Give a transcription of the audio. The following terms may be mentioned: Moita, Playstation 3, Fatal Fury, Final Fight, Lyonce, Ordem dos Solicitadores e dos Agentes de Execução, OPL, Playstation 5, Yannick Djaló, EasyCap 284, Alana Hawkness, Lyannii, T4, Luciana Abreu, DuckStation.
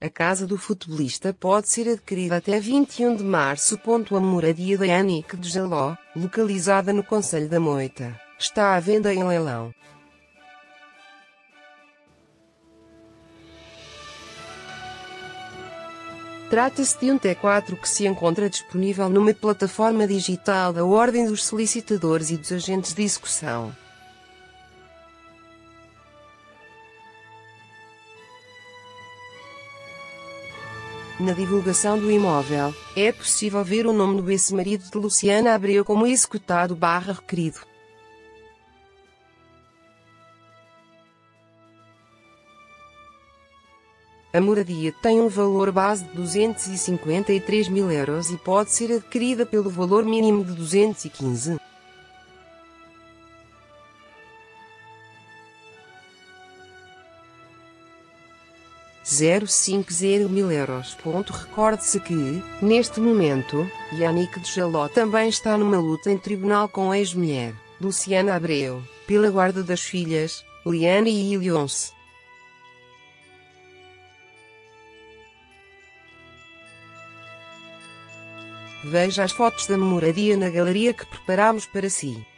A casa do futebolista pode ser adquirida até 21 de março. A moradia de Yannick Djaló, localizada no concelho da Moita, está à venda em leilão. Trata-se de um T4 que se encontra disponível numa plataforma digital da Ordem dos Solicitadores e dos Agentes de Execução. Na divulgação do imóvel, é possível ver o nome do ex-marido de Luciana Abreu como executado/requerido. A moradia tem um valor base de 253 mil euros e pode ser adquirida pelo valor mínimo de 215. €050 mil. Recorde-se que, neste momento, Yannick Djaló também está numa luta em tribunal com a ex-mulher, Luciana Abreu, pela guarda das filhas, Lyannii e Lyonce. Veja as fotos da moradia na galeria que preparámos para si.